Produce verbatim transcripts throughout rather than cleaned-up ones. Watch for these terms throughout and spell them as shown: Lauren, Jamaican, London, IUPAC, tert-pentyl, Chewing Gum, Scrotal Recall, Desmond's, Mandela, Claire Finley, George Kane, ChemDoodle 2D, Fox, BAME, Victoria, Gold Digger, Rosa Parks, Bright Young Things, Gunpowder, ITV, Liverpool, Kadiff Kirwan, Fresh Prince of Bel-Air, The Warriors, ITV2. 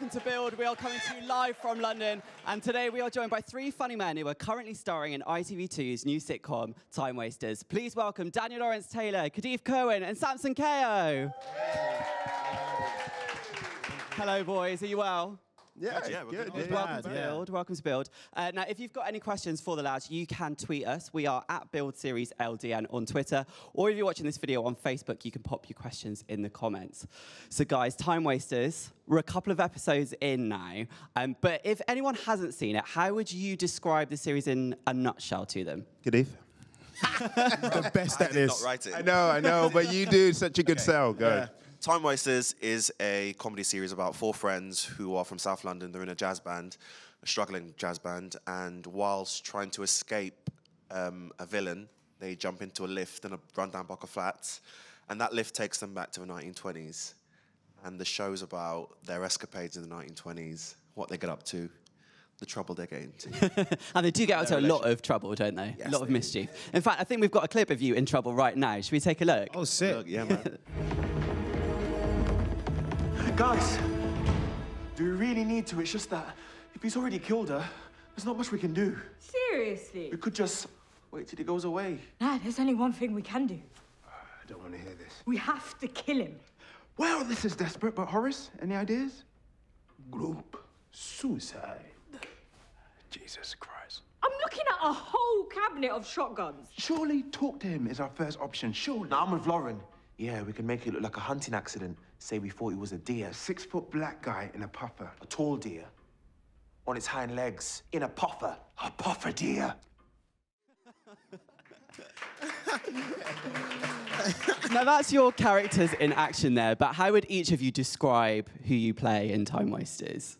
welcome to Build. We are coming to you live from London, and today we are joined by three funny men who are currently starring in I T V two's new sitcom, Time Wasters. Please welcome Daniel Lawrence Taylor, Kadiff Kirwan, and Samson Kayo. Hello, boys. Are you well? Yeah, yeah, we're good. good. Welcome, to yeah. Build. Welcome to Build. Uh, now, if you've got any questions for the lads, you can tweet us. We are at Build Series L D N on Twitter. Or if you're watching this video on Facebook, you can pop your questions in the comments. So, guys, Time Wasters, we're a couple of episodes in now. Um, but if anyone hasn't seen it, how would you describe the series in a nutshell to them? Kadiff. the best I at did this. Not write it. I know, I know, but you do such a good okay. sell. Go. Yeah. Time Wasters is a comedy series about four friends who are from South London. They're in a jazz band, a struggling jazz band, and whilst trying to escape um, a villain, they jump into a lift in a rundown Bucca Flats, and that lift takes them back to the nineteen twenties. And the show's about their escapades in the nineteen twenties, what they get up to, the trouble they get into. And they do get into a lot of trouble, don't they? Yes, a lot of mischief. Do. In fact, I think we've got a clip of you in trouble right now. Should we take a look? Oh, sick. Look, yeah, man. Guys, do we really need to? It's just that if he's already killed her, there's not much we can do. Seriously? We could just wait till he goes away. Nah, there's only one thing we can do. Uh, I don't want to hear this. We have to kill him. Well, this is desperate, but Horace, any ideas? Group suicide. Jesus Christ. I'm looking at a whole cabinet of shotguns. Surely talk to him is our first option, surely. Now, I'm with Lauren. Yeah, we can make it look like a hunting accident. Say we thought it was a deer. Six-foot black guy in a puffer. A tall deer. On its hind legs. In a puffer. A puffer deer. Now, that's your characters in action there, but how would each of you describe who you play in Time Wasters?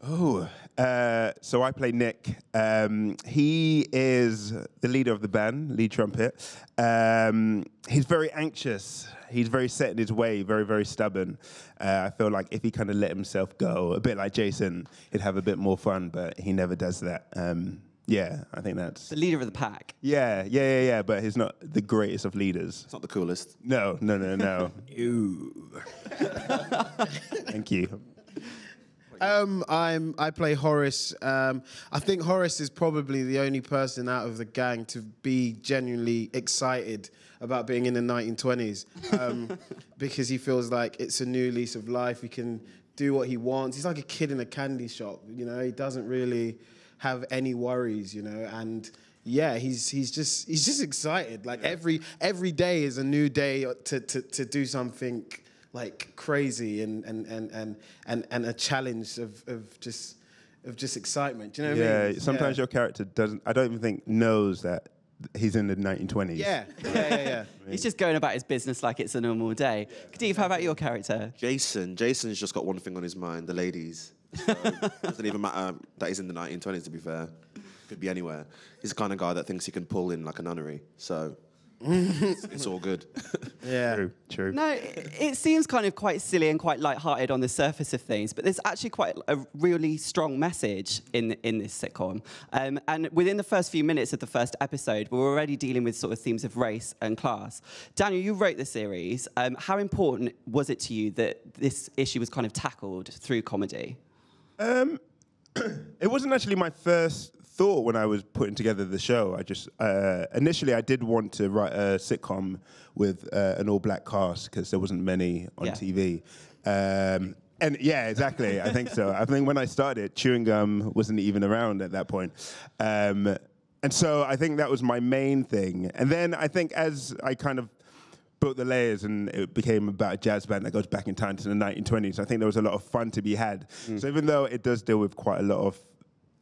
Oh, uh, so I play Nick. Um, he is the leader of the band, lead trumpet. Um, he's very anxious. He's very set in his way, very, very stubborn. Uh, I feel like if he kind of let himself go, a bit like Jason, he'd have a bit more fun, but he never does that. Um, yeah, I think that's... The leader of the pack. Yeah, yeah, yeah, yeah, but he's not the greatest of leaders. It's not the coolest. No, no, no, no. Ew. Thank you. Um, I'm, I play Horace. Um, I think Horace is probably the only person out of the gang to be genuinely excited about being in the nineteen twenties um, because he feels like it's a new lease of life. He can do what he wants. He's like a kid in a candy shop, you know. He doesn't really have any worries, you know, and... Yeah, he's he's just he's just excited. Like, yeah. every every day is a new day to, to, to do something... like crazy and and and and and, and a challenge of, of just of just excitement. Do you know what yeah, I mean? Yeah. Sometimes yeah. your character doesn't. I don't even think knows that he's in the nineteen twenties. Yeah. yeah, yeah, yeah. He's just going about his business like it's a normal day. Kadiff, how about your character? Jason. Jason's just got one thing on his mind: the ladies. So it doesn't even matter that he's in the nineteen twenties. To be fair, could be anywhere. He's the kind of guy that thinks he can pull in like a nunnery. So. it's, it's all good. Yeah, true, true. No, it, it seems kind of quite silly and quite light-hearted on the surface of things, but there's actually quite a really strong message in in this sitcom. Um, and within the first few minutes of the first episode, we were already dealing with sort of themes of race and class. Daniel, you wrote the series. Um, how important was it to you that this issue was kind of tackled through comedy? Um, it wasn't actually my first thought when I was putting together the show. I just uh, initially I did want to write a sitcom with uh, an all-black cast because there wasn't many on yeah. T V. Um, and yeah, exactly. I think so. I think when I started, Chewing Gum wasn't even around at that point. Um, and so I think that was my main thing. And then I think as I kind of built the layers and it became about a jazz band that goes back in time to the nineteen twenties, I think there was a lot of fun to be had. Mm. So even though it does deal with quite a lot of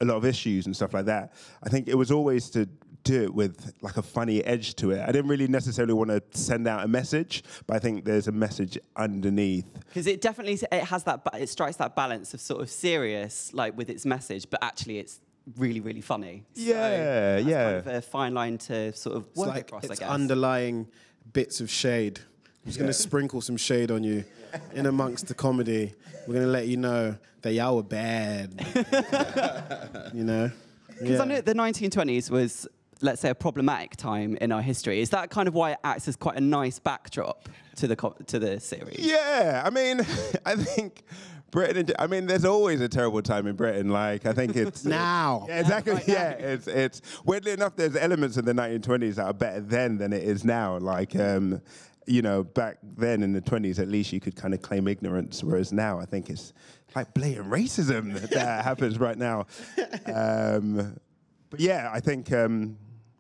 a lot of issues and stuff like that, I think it was always to do it with like a funny edge to it. I didn't really necessarily want to send out a message, but I think there's a message underneath. Because it definitely, it has that, it strikes that balance of sort of serious, like with its message, but actually it's really, really funny. Yeah, so yeah. Kind of a fine line to sort of work it's like across, it's I guess. It's underlying bits of shade. I'm just yeah. going to sprinkle some shade on you. In amongst the comedy, we're going to let you know that y'all were bad. You know? Because yeah. I know the nineteen twenties was, let's say, a problematic time in our history. Is that kind of why it acts as quite a nice backdrop to the, to the series? Yeah, I mean, I think... Britain, I mean, there's always a terrible time in Britain. Like, I think it's... now. Yeah, exactly. Right yeah, now. It's, it's... Weirdly enough, there's elements in the nineteen twenties that are better then than it is now. Like, um, you know, back then in the twenties, at least you could kind of claim ignorance, whereas now I think it's like blatant racism that, that happens right now. Um, but yeah, I think... Um,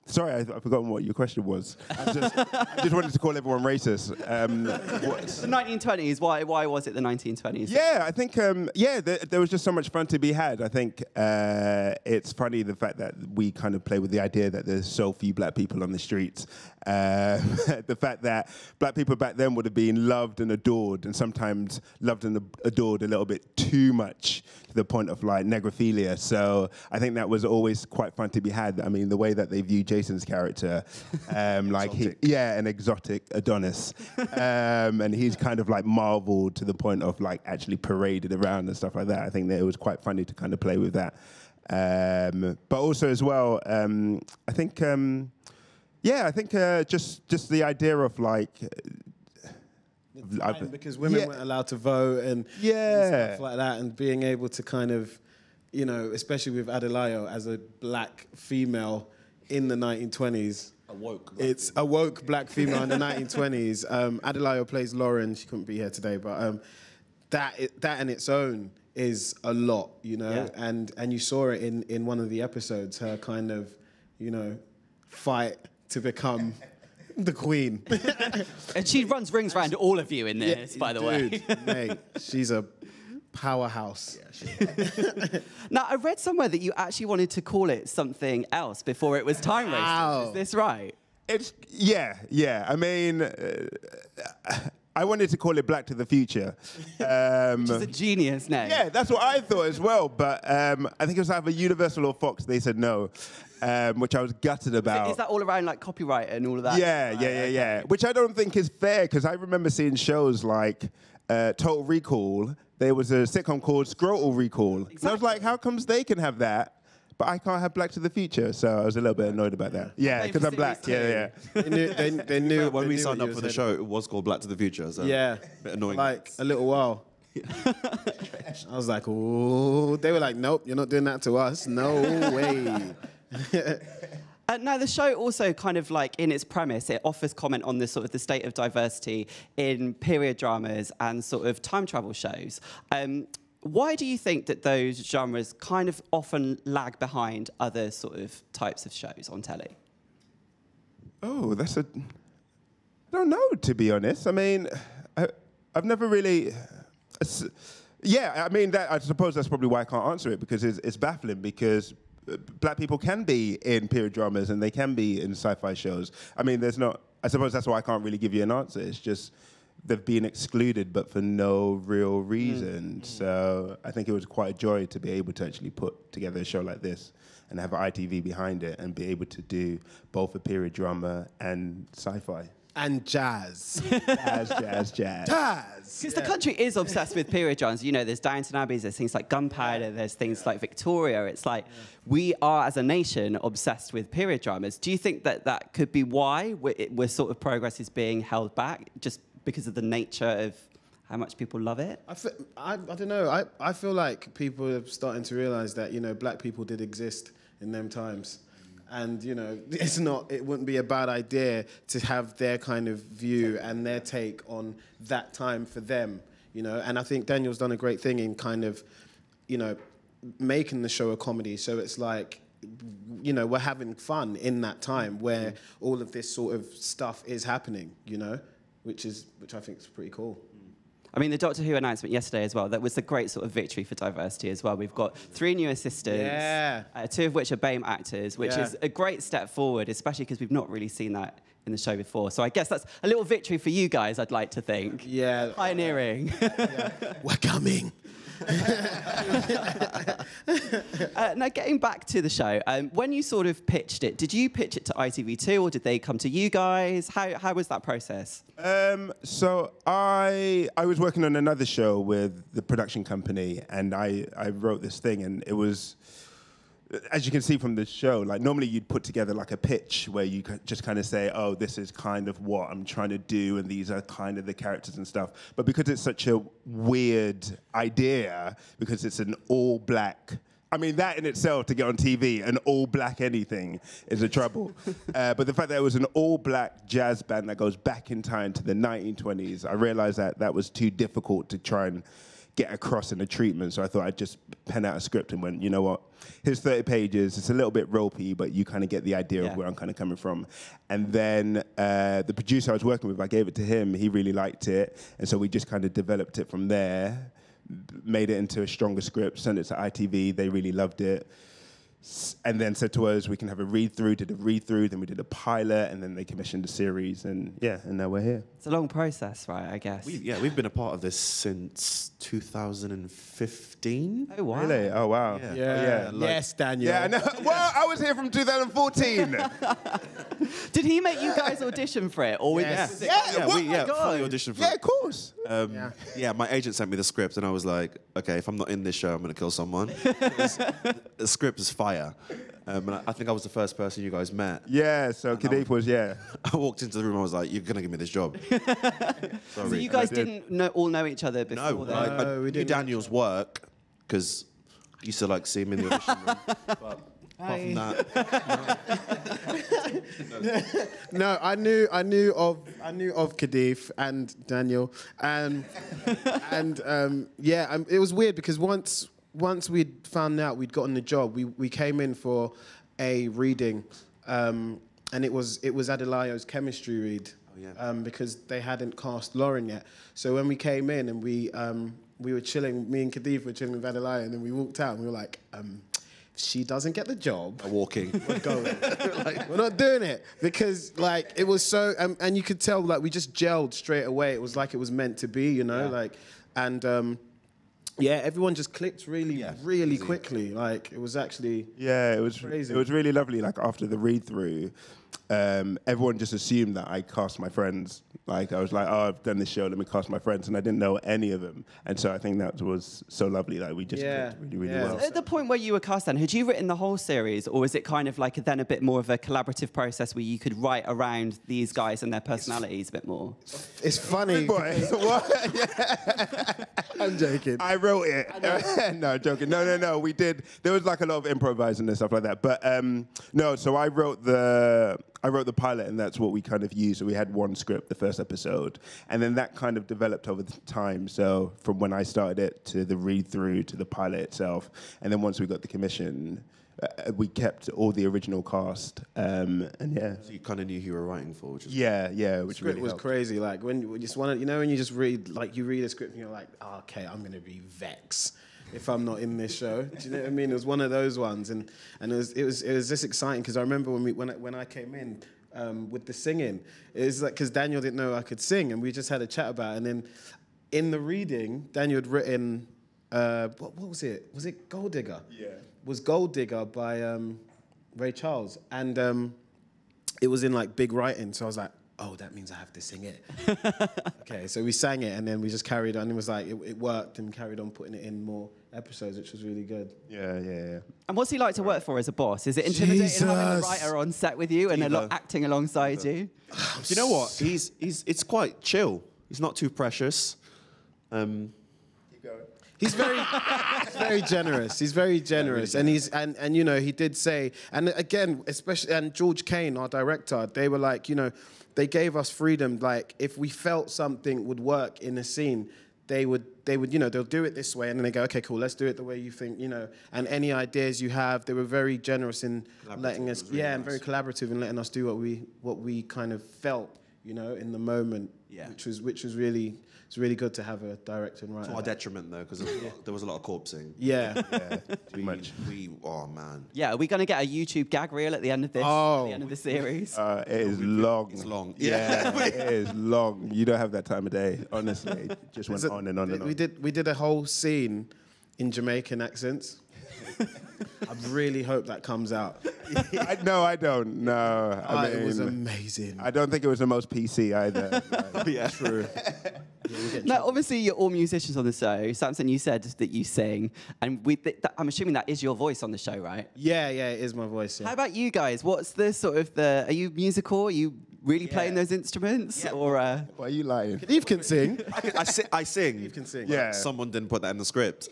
Sorry, I, I've forgotten what your question was. I just, I just wanted to call everyone racist. Um, the nineteen twenties, why, why was it the nineteen twenties? Yeah, I think, um, yeah, there, there was just so much fun to be had. I think uh, it's funny the fact that we kind of play with the idea that there's so few black people on the streets. Uh, the fact that black people back then would have been loved and adored, and sometimes loved and adored a little bit too much to the point of like negrophilia. So I think that was always quite fun to be had. I mean, the way that they viewed Jason's character, um, like he, yeah, an exotic Adonis, um, and he's kind of like marveled to the point of like actually paraded around and stuff like that. I think that it was quite funny to kind of play with that. Um, but also as well, um, I think. Um, Yeah, I think uh, just just the idea of like time, because women yeah. weren't allowed to vote and, yeah. and stuff like that, and being able to kind of, you know, especially with Adelaide as a black female in the nineteen twenties. Awoke. It's a woke black female in the nineteen twenties. Um, Adelaide plays Lauren. She couldn't be here today, but um, that that in its own is a lot, you know, yeah. and and you saw it in in one of the episodes. Her kind of, you know, fight to become the queen. And she runs rings around all of you in this, yeah, by the dude, way. Mate, she's a powerhouse. Yeah, she is. Now, I read somewhere that you actually wanted to call it something else before it was Time Wasters. Wow. Is this right? It's, yeah, yeah. I mean... Uh, I wanted to call it Black to the Future. Um, Which is a genius name. Yeah, that's what I thought as well. But um, I think it was either Universal or Fox. They said no. Um, which I was gutted about. It, is that all around like copyright and all of that? Yeah, uh, yeah, yeah, yeah. Which I don't think is fair, because I remember seeing shows like uh, Total Recall. There was a sitcom called Scrotal Recall. Exactly. And I was like, how comes they can have that, but I can't have Black to the Future? So I was a little bit annoyed about that. Yeah, because I'm black. Yeah, yeah. They knew, they, they knew well, when they we knew signed up for the show, it was called Black to the Future. So yeah, a bit annoying. Like a little while. I was like, oh, they were like, nope, you're not doing that to us. No way. Uh, now, the show also kind of like in its premise, it offers comment on the sort of the state of diversity in period dramas and sort of time travel shows. Um, Why do you think that those genres kind of often lag behind other sort of types of shows on telly? Oh, that's a... I don't know, to be honest. I mean, I, I've never really... Yeah, I mean, that, I suppose that's probably why I can't answer it, because it's, it's baffling, because black people can be in period dramas and they can be in sci-fi shows. I mean, there's not... I suppose that's why I can't really give you an answer. It's just... they've been excluded, but for no real reason. Mm. So I think it was quite a joy to be able to actually put together a show like this and have I T V behind it and be able to do both a period drama and sci-fi. And jazz. Jazz, jazz, jazz. Jazz! Because yeah. the country is obsessed with period dramas. You know, there's Downton Abbey, there's things like Gunpowder, there's things yeah. like Victoria. It's like, yeah. we are, as a nation, obsessed with period dramas. Do you think that that could be why we're, it, we're sort of progress is being held back? Just because of the nature of how much people love it? I, feel, I, I don't know. I, I feel like people are starting to realise that, you know, black people did exist in them times. And, you know, it's not, it wouldn't be a bad idea to have their kind of view and their take on that time for them, you know. And I think Daniel's done a great thing in kind of, you know, making the show a comedy. So it's like, you know, we're having fun in that time where mm. all of this sort of stuff is happening, you know. Which is, which I think is pretty cool. I mean, the Doctor Who announcement yesterday as well, that was a great sort of victory for diversity as well. We've got three new assistants, yeah. uh, two of which are BAME actors, which yeah. is a great step forward, especially because we've not really seen that in the show before. So I guess that's a little victory for you guys, I'd like to think. Yeah. Pioneering. Yeah. We're coming. uh, now, getting back to the show, um, when you sort of pitched it, did you pitch it to I T V two or did they come to you guys? How, how was that process? Um, so I I was working on another show with the production company, and I, I wrote this thing, and it was as you can see from this show, like normally you'd put together like a pitch where you just kind of say, oh, this is kind of what I'm trying to do and these are kind of the characters and stuff. But because it's such a weird idea, because it's an all-black, I mean, that in itself to get on T V, an all-black anything is a trouble. uh, but the fact that it was an all-black jazz band that goes back in time to the nineteen twenties, I realized that that was too difficult to try and get across in the treatment, so I thought I'd just pen out a script and went, you know what, here's thirty pages, it's a little bit ropey, but you kind of get the idea yeah. of where I'm kind of coming from. And then uh, the producer I was working with, I gave it to him, he really liked it, and so we just kind of developed it from there, made it into a stronger script, sent it to I T V, they really loved it, and then said to us, we can have a read-through, did a read-through, then we did a pilot, and then they commissioned a series, and yeah, and now we're here. It's a long process, right, I guess? We, yeah, we've been a part of this since two thousand fifteen. Oh, wow. Really? Oh, wow. Yeah. yeah. yeah like, yes, Daniel. Yeah, no, well, I was here from two thousand fourteen. Did he make you guys audition for it? Or yes. Yeah, yeah, yeah, well, we, yeah fully audition for yeah, it. Yeah, of course. Um, yeah. yeah, my agent sent me the script, and I was like, okay, if I'm not in this show, I'm going to kill someone. was, the script is fire. Um, and I, I think I was the first person you guys met. Yeah, so Kadiff was, yeah. I walked into the room, I was like, you're going to give me this job. So you guys did. didn't know, all know each other before? No, then. I, I no, we didn't. knew Daniel's work, because I used to like see him in the audition room. But apart from that, no. no, I knew, I knew of, I knew of Kadiff and Daniel, and and um, yeah, um, it was weird because once once we'd found out we'd gotten the job, we we came in for a reading, um, and it was it was Adebayo's chemistry read, oh, yeah. um, because they hadn't cast Lauren yet. So when we came in and we um, we were chilling, me and Kadiff were chilling with Adelaide, and then we walked out and we were like. Um, She doesn't get the job. We're walking. We're going. Like, we're not doing it because, like, it was so, um, and you could tell, like, we just gelled straight away. It was like it was meant to be, you know, yeah. like, and um, yeah, everyone just clicked really, yeah, really easy. quickly. Like, it was actually yeah, it was crazy. It was really lovely. Like after the read through, um, everyone just assumed that I cast my friends. Like I was like, oh, I've done this show. Let me cast my friends, and I didn't know any of them. And so I think that was so lovely that like, we just yeah. clicked really, really yeah. well. At the point where you were cast, then had you written the whole series, or was it kind of like then a bit more of a collaborative process where you could write around these guys and their personalities a bit more? It's funny. I'm joking. I wrote it. No, joking. No, no, no. We did. There was like a lot of improvising and stuff like that. But um, no, so I wrote the. I wrote the pilot, and that's what we kind of used. So we had one script, the first episode, and then that kind of developed over the time. So from when I started it to the read-through to the pilot itself, and then once we got the commission, uh, we kept all the original cast. Um, and yeah, so you kind of knew who you were writing for, which is yeah, yeah, which really was helped. Crazy. Like when you just want to, you know, when you just read, like you read a script, and you're like, oh, okay, I'm gonna be vexed if I'm not in this show. Do you know what I mean? It was one of those ones, and and it was it was it was this exciting because I remember when we when I, when I came in um, with the singing, it was like because Daniel didn't know I could sing, and we just had a chat about it. And then in the reading, Daniel had written uh, what what was it? Was it Gold Digger? Yeah, it was Gold Digger by um, Ray Charles, and um, it was in like big writing. So I was like, oh, that means I have to sing it. Okay, so we sang it, and then we just carried on. It was like, it, it worked, and carried on putting it in more episodes, which was really good. Yeah, yeah, yeah. And what's he like to work for as a boss? Is it intimidating Jesus. having a writer on set with you and a lot acting alongside Either. you? You know what? He's, he's, it's quite chill. He's not too precious. Um, Keep going. He's very, he's very generous. He's very generous, yeah, really and he's and and you know he did say, and again, especially and George Kane, our director, they were like, you know, they gave us freedom. Like if we felt something would work in a scene, they would they would you know they'll do it this way, and then they go, okay, cool, let's do it the way you think, you know. And any ideas you have, they were very generous in letting us, really yeah, nice. and very collaborative in letting us do what we what we kind of felt, you know, in the moment, yeah, which was which was really. It's really good to have a director and writer. To our detriment, though, because yeah. there was a lot of corpsing. Yeah. yeah. Too much. We, oh, man. Yeah, are we going to get a YouTube gag reel at the end of this? Oh. At the end of the series? Uh, it is long. It's long. Yeah, yeah. It is long. You don't have that time of day, honestly. It just went a, on and on and on. We did, we did a whole scene in Jamaican accents. I really hope that comes out. I, no, I don't. No, I I, mean, it was amazing. I don't think it was the most P C either. Like, yeah, true. Yeah, we'll now, trouble. Obviously, you're all musicians on the show. Samson, you said that you sing, and we th that, I'm assuming that is your voice on the show, right? Yeah, yeah, it is my voice. Yeah. How about you guys? What's the sort of the? Are you musical? Are you really yeah. playing those instruments, yeah. or? Uh... Why are you lying? Kadiff can sing. I, can, I, si I sing. Kadiff can sing. Yeah. Someone didn't put that in the script.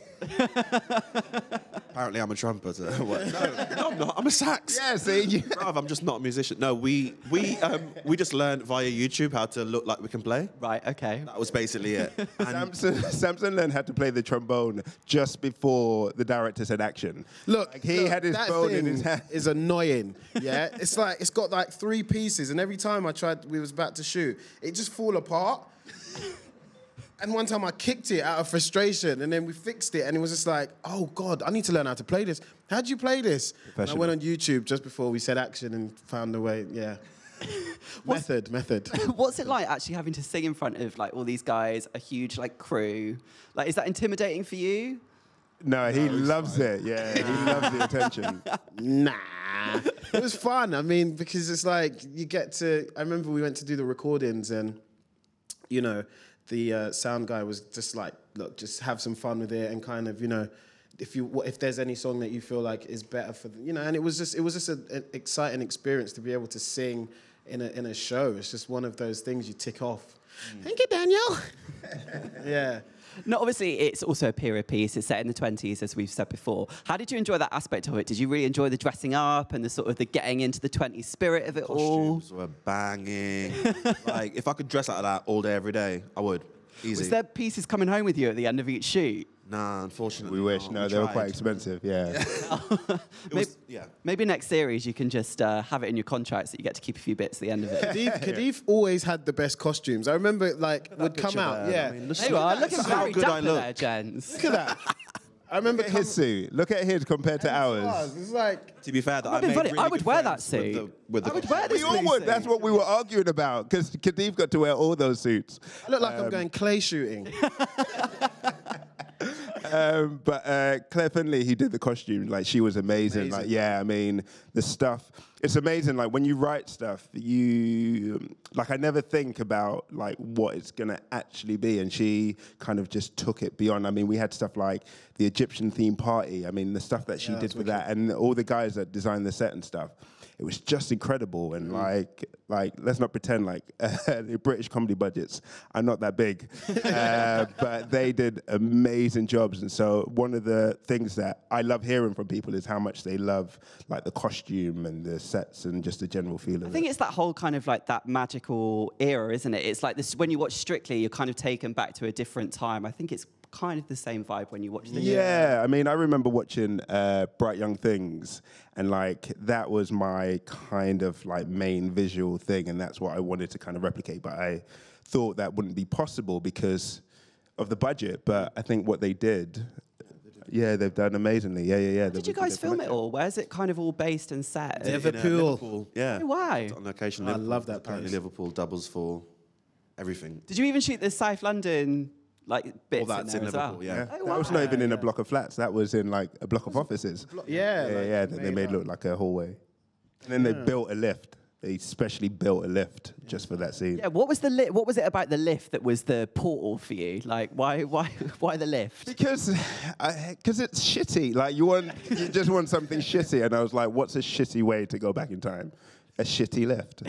Apparently, I'm a trumpeter. What? No, no, I'm not. I'm a sax. Yeah, see, Bruv, I'm just not a musician. No, we we um, we just learned via YouTube how to look like we can play. Right. Okay. That was basically it. And Samson, Samson learned how to play the trombone just before the director said action. Look, like he look, had his phone in his hand. Is annoying. Yeah, it's like it's got like three pieces, and every time I tried, we was about to shoot, it just fall apart. And one time I kicked it out of frustration, and then we fixed it, and it was just like, oh God, I need to learn how to play this. How do you play this? And I went on YouTube just before we said action and found a way, yeah. method, method. What's it like actually having to sing in front of like all these guys, a huge like crew? Like, is that intimidating for you? No, he no, loves sorry. it, yeah. He loves the attention. Nah. It was fun, I mean, because it's like, you get to, I remember we went to do the recordings and, you know, the uh, sound guy was just like, look, just have some fun with it and kind of, you know, if you if there's any song that you feel like is better for, the, you know, and it was just it was just a, an exciting experience to be able to sing in a in a show. It's just one of those things you tick off. Mm. Thank you, Daniel. Yeah. No, obviously it's also a period piece. It's set in the twenties, as we've said before. How did you enjoy that aspect of it? Did you really enjoy the dressing up and the sort of the getting into the twenties spirit of it all? Costumes were banging. Like, if I could dress like that all day, every day, I would. Easy. Was there pieces coming home with you at the end of each shoot? Nah, unfortunately. We wish. No, we they tried. were quite expensive. Yeah. maybe, was, yeah. Maybe next series you can just uh, have it in your contracts that you get to keep a few bits at the end of it. Kadiff, Kadiff always had the best costumes. I remember, like, that would come out. There. Yeah. I mean, there you are. Look at how good I look, there, gents. Look at that. I remember look at his suit. Look at his compared to ours. ours. It's like to be fair, that I, made really I would wear that suit. With the, with the I would wear this. We all would. Suit. That's what we were arguing about because Kadiff got to wear all those suits. I look like um, I'm going clay shooting. Um, but uh, Claire Finley, who did the costume, like she was amazing. amazing. Like, yeah, I mean, the stuff. It's amazing. Like when you write stuff, you like I never think about like what it's gonna actually be, and she kind of just took it beyond. I mean, we had stuff like the Egyptian themed party. I mean, the stuff that she yeah, did with that, and all the guys that designed the set and stuff. It was just incredible, and mm. like, like let's not pretend like uh, the British comedy budgets are not that big, uh, but they did amazing jobs. And so one of the things that I love hearing from people is how much they love like the costume and the sets and just the general feel of it. I think it's that whole kind of like that magical era, isn't it? It's like this when you watch Strictly, you're kind of taken back to a different time. I think it's kind of the same vibe when you watch the yeah year. I mean I remember watching uh, Bright Young Things and like that was my kind of like main visual thing and that's what I wanted to kind of replicate but I thought that wouldn't be possible because of the budget but I think what they did yeah they've done amazingly yeah yeah yeah. How did you guys film it all? Where's it kind of all based and set? Liverpool, Liverpool. Yeah oh, why it's on location. I love that place. Liverpool doubles for everything. Did you even shoot the South London like bits well, that's in, there in as Liverpool, well. Yeah. Oh, wow. That was not even in a block of flats. That was in like a block of offices. Blo yeah, yeah, like yeah. That they made look like a hallway. And then yeah. they built a lift. They specially built a lift yeah. just for that scene. Yeah. What was the li What was it about the lift that was the portal for you? Like, why, why, why the lift? Because, because uh, it's shitty. Like, you want, you just want something shitty. And I was like, what's a shitty way to go back in time? A shitty lift.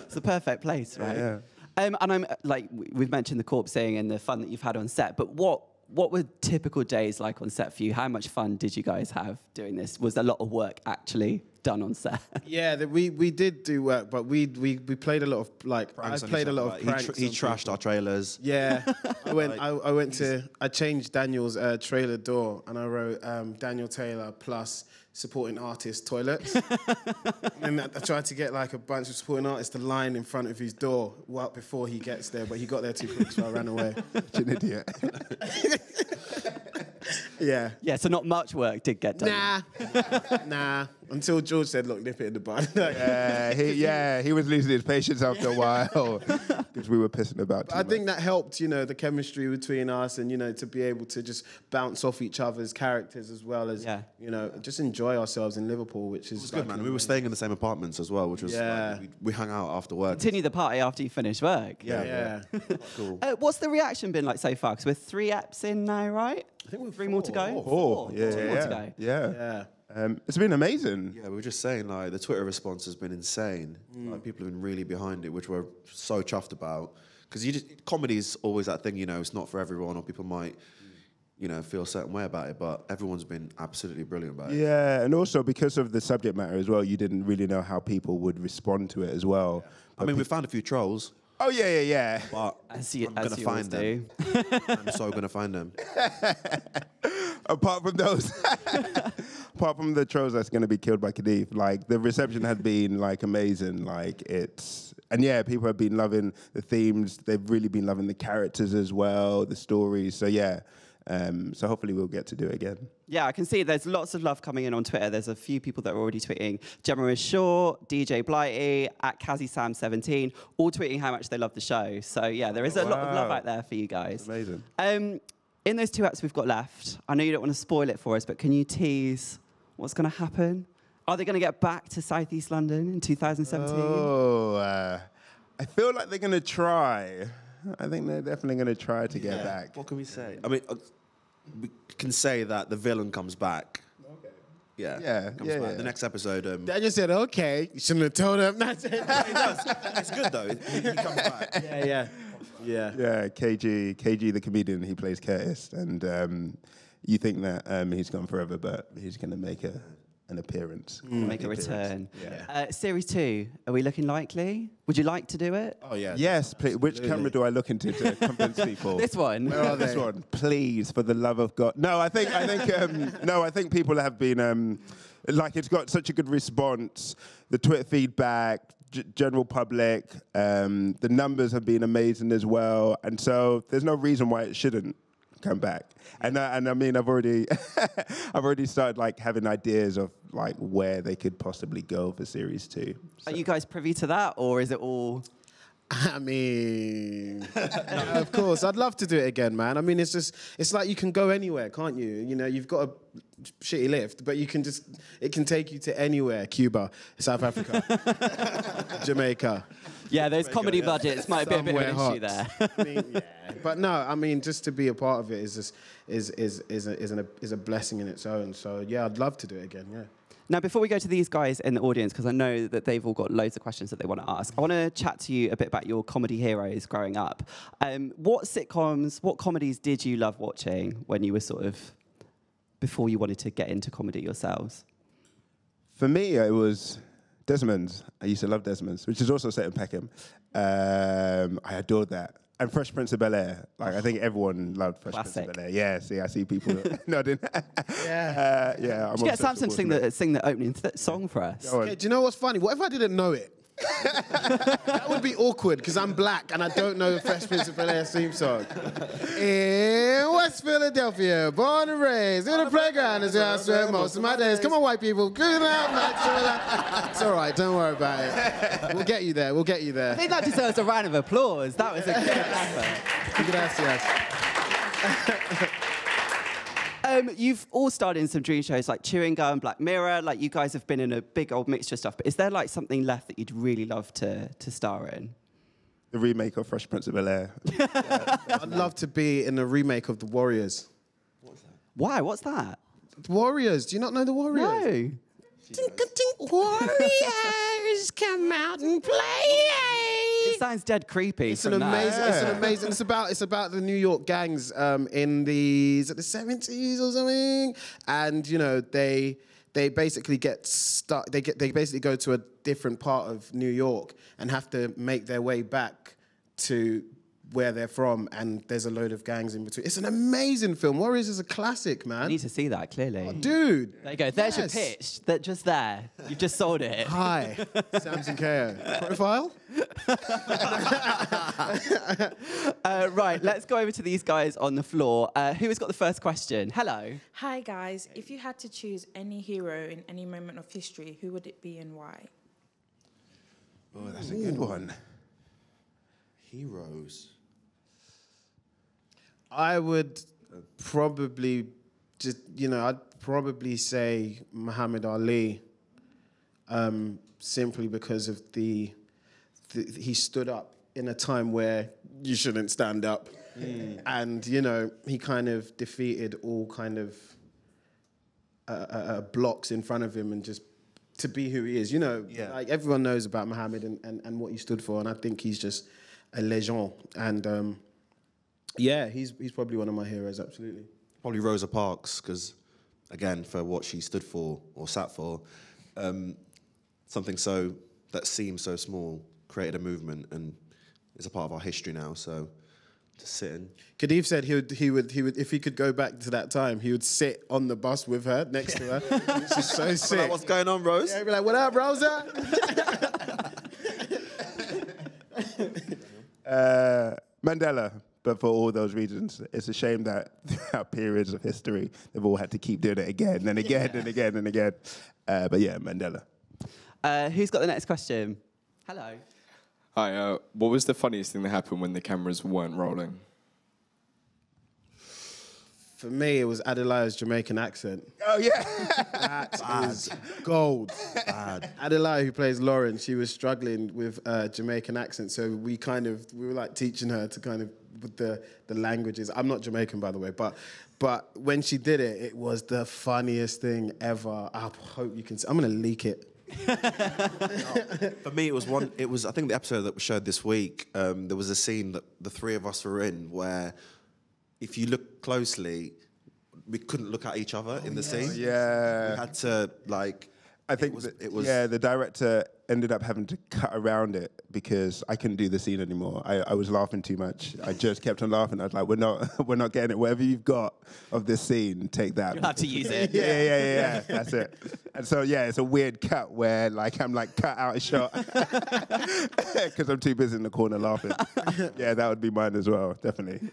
It's the perfect place, right? Yeah. yeah. Um, and I'm like we've mentioned the corpse thing and the fun that you've had on set, but what what were typical days like on set for you? How much fun did you guys have doing this? Was a lot of work actually done on set? Yeah, the, we we did do work, but we we we played a lot of like pranks I played a lot of pranks. He, tr he trashed people. our trailers. Yeah, I went like, I, I went to I changed Daniel's uh, trailer door and I wrote um, Daniel Taylor plus supporting artist toilets. And I tried to get like a bunch of supporting artists to line in front of his door well, before he gets there, but he got there too quick, so I ran away. Such an idiot. Yeah. Yeah, so not much work did get done. Nah. Nah. Until George said, look, nip it in the bud. yeah, he, yeah, he was losing his patience after a while because we were pissing about too much. I think that helped, you know, the chemistry between us and, you know, to be able to just bounce off each other's characters as well as, yeah. you know, just enjoy ourselves in Liverpool, which is... It was good, man. We were staying in the same apartments as well, which was... Yeah. Like, we, we hung out after work. Continue the party after you finish work. Yeah, yeah. yeah. cool. uh, what's the reaction been like so far? Because we're three apps in now, right? I think we're three four. more to go. Oh, four. Yeah, Two yeah, more yeah. to go. Yeah. yeah. Um, it's been amazing. Yeah, we were just saying, like, the Twitter response has been insane. Mm. Like, people have been really behind it, which we're so chuffed about. Because you just, comedy is always that thing, you know, it's not for everyone, or people might, you know, feel a certain way about it, but everyone's been absolutely brilliant about it. Yeah, and also because of the subject matter as well, you didn't really know how people would respond to it as well. Yeah. I mean, we found a few trolls. Oh, yeah, yeah, yeah. But I see it, I'm going to find them. I'm so going to find them. Apart from those... Apart from the trolls that's going to be killed by Kadiff, like, the reception had been, like, amazing. Like, it's... And, yeah, people have been loving the themes. They've really been loving the characters as well, the stories. So, yeah. Um, so hopefully we'll get to do it again. Yeah, I can see there's lots of love coming in on Twitter. There's a few people that are already tweeting. Gemma is short, D J Blighty, at Kazi Sam seventeen, all tweeting how much they love the show. So, yeah, there is a wow. lot of love out there for you guys. That's amazing. Um, in those two apps we've got left, I know you don't want to spoil it for us, but can you tease... What's going to happen? Are they going to get back to South East London in two thousand seventeen? Oh, uh, I feel like they're going to try. I think they're definitely going to try to yeah. get back. What can we say? I mean, uh, we can say that the villain comes back. Okay. Yeah. Yeah. Comes yeah, back. yeah. The next episode. Um, Daniel said, "Okay, you shouldn't have told him." That's it. He does. It's good though. He, he comes back. Yeah, yeah, yeah. Yeah. K G, K G, the comedian, he plays Curtis, and. Um, You think that um, he's gone forever, but he's going to make a, an appearance. Mm. Make an a appearance. return. Yeah. Uh, series two, are we looking likely? Would you like to do it? Oh, yeah. Yes, please. Which camera do I look into to convince people? This one. Where are they? This one. Please, for the love of God. No, I think, I think, um, no, I think people have been, um, like, it's got such a good response. The Twitter feedback, g general public, um, the numbers have been amazing as well. And so there's no reason why it shouldn't come back. And uh, and I mean, I've already I've already started like having ideas of like where they could possibly go for series two. So. Are you guys privy to that, or is it all? I mean, no, of course, I'd love to do it again, man. I mean, it's just it's like you can go anywhere, can't you? You know, you've got a shitty lift, but you can just it can take you to anywhere: Cuba, South Africa, Jamaica. Yeah, those comedy budgets might be a bit of an issue there. I mean, yeah. But no, I mean, just to be a part of it is just, is is is a, is, an, is a blessing in its own. So yeah, I'd love to do it again. Yeah. Now, before we go to these guys in the audience, because I know that they've all got loads of questions that they want to ask, I want to chat to you a bit about your comedy heroes growing up. Um, what sitcoms, what comedies did you love watching when you were sort of before you wanted to get into comedy yourselves? For me, it was Desmond's. I used to love Desmond's, which is also set in Peckham. Um, I adored that. And Fresh Prince of Bel-Air. Like, I think everyone loved Fresh Classic. Prince of Bel-Air. Yeah, see, I see people nodding. Yeah. Uh, yeah. I'm Did you get Samson to sing the, sing the opening th song for us? Okay, do you know what's funny? What if I didn't know it? That would be awkward, because I'm black and I don't know the Fresh Prince of Bel-Air theme song. In West Philadelphia, born and raised, in the playground is where I spend most of my days. Come on, white people. It's all right, don't worry about it. We'll get you there, we'll get you there. I think that deserves a round of applause. That was a good effort. Gracias. Um, you've all starred in some dream shows like Chewing Gum, Black Mirror. Like, you guys have been in a big old mixture of stuff. But is there like something left that you'd really love to to star in? The remake of Fresh Prince of Bel-Air. Yeah, I'd love to be in a remake of The Warriors. What's that? Why? What's that? The Warriors. Do you not know The Warriors? No. Tink tink Warriors, come out and play. It sounds dead creepy. It's an amazing. Yeah. It's an amazing. It's about. It's about the New York gangs um, in the is it the seventies or something, and you know they they basically get stuck. They get they basically go to a different part of New York and have to make their way back to where they're from, and there's a load of gangs in between. It's an amazing film. Warriors is a classic, man. You need to see that, clearly. Oh, dude. There you go. There's yes. your pitch. That just there. You've just sold it. Hi, Samson Kayo. Profile? uh, right, let's go over to these guys on the floor. Uh, who has got the first question? Hello. Hi, guys. If you had to choose any hero in any moment of history, who would it be and why? Oh, that's Ooh. a good one. Heroes. I would probably just, you know, I'd probably say Muhammad Ali, um, simply because of the, the, he stood up in a time where you shouldn't stand up. Mm. And, you know, he kind of defeated all kind of uh, uh, blocks in front of him and just to be who he is. You know, yeah. like everyone knows about Muhammad and, and, and what he stood for. And I think he's just a legend. And, um, yeah, he's he's probably one of my heroes, absolutely. Probably Rosa Parks, because, again, for what she stood for or sat for, um, something so that seems so small created a movement and is a part of our history now. So to sit in. Kadiff said he would he would he would if he could go back to that time, he would sit on the bus with her next to her. Which is so sick. Like, what's going on, Rose? Yeah, he'd be like, "What up, Rosa?" uh, Mandela. But for all those reasons, it's a shame that throughout periods of history, they've all had to keep doing it again and again yeah. and again and again. Uh, but yeah, Mandela. Uh, who's got the next question? Hello. Hi. Uh, what was the funniest thing that happened when the cameras weren't rolling? For me, it was Adelaide's Jamaican accent. Oh, yeah. That is gold. Bad. Adelaide, who plays Lauren, she was struggling with uh, Jamaican accent, so we kind of, we were like teaching her to kind of, with the, the languages. I'm not Jamaican, by the way, but but when she did it, it was the funniest thing ever. I hope you can see. I'm going to leak it. No, for me, it was one, it was, I think the episode that we showed this week, um, there was a scene that the three of us were in where, if you look closely, we couldn't look at each other oh, in the yes. scene. Yeah. We had to, like... I think it was, the, it was... Yeah, the director ended up having to cut around it because I couldn't do the scene anymore. I, I was laughing too much. I just kept on laughing. I was like, we're not we're not getting it. Whatever you've got of this scene, take that. You'll have to use it. yeah, yeah, yeah, yeah. That's it. And so, yeah, it's a weird cut where, like, I'm, like, cut out a shot because I'm too busy in the corner laughing. Yeah, that would be mine as well, definitely.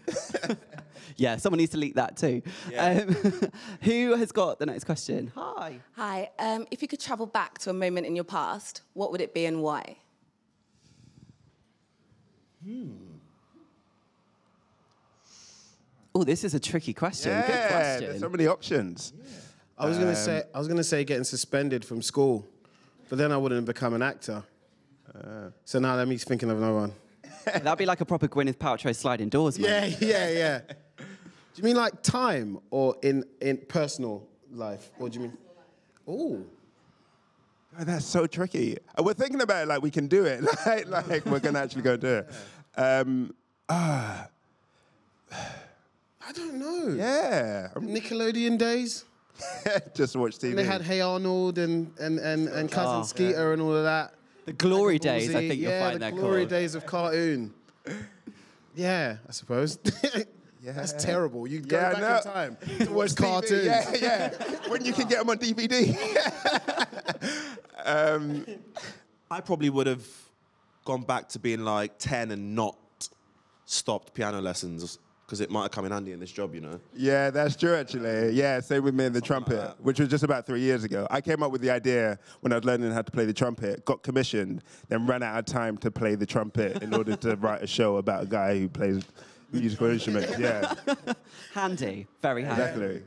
Yeah, someone needs to leak that too. Yeah. Um, who has got the next question? Hi. Hi. Um, if you could travel back to a moment in your past, what would it be and why? Hmm. Oh, this is a tricky question. Yeah, good question. There's so many options. Yeah. I was um, gonna say I was gonna say getting suspended from school, but then I wouldn't have become an actor. Uh, so now that means thinking of no one. That'd be like a proper Gwyneth Paltrow sliding doors, man. Yeah, yeah, yeah. Do you mean like time or in, in personal life? Or do you mean... Ooh. Oh, that's so tricky. We're thinking about it like we can do it. like, like we're going to actually go and do it. Um, uh, I don't know. Yeah. Nickelodeon days? Just watch T V. And they had Hey Arnold and, and, and, and Cousin oh, Skeeter yeah. and all of that. The glory like days, I think yeah, you'll find that cool. Yeah, the glory days of cartoon. Yeah, I suppose. Yeah. That's terrible. You go yeah, back no. in time to watch cartoons. Yeah, yeah. When you can get them on D V D. um, I probably would have gone back to being like ten and not stopped piano lessons because it might have come in handy in this job, you know? Yeah, that's true, actually. Yeah, same with me and the Something trumpet, like which was just about three years ago. I came up with the idea when I was learning how to play the trumpet, got commissioned, then ran out of time to play the trumpet in order to write a show about a guy who plays musical instruments, yeah. Handy, very handy. Exactly.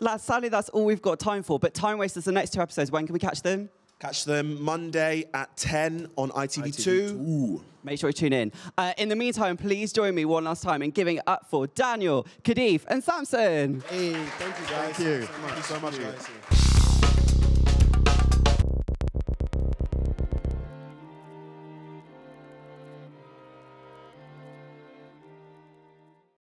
That's, sadly, that's all we've got time for, but Time Wasters, the next two episodes, when can we catch them? Catch them Monday at ten on I T V two. Make sure you tune in. Uh, in the meantime, please join me one last time in giving it up for Daniel, Kadiff, and Samson. Hey, thank you guys. Thank you. Thank you so much, thank you so much guys.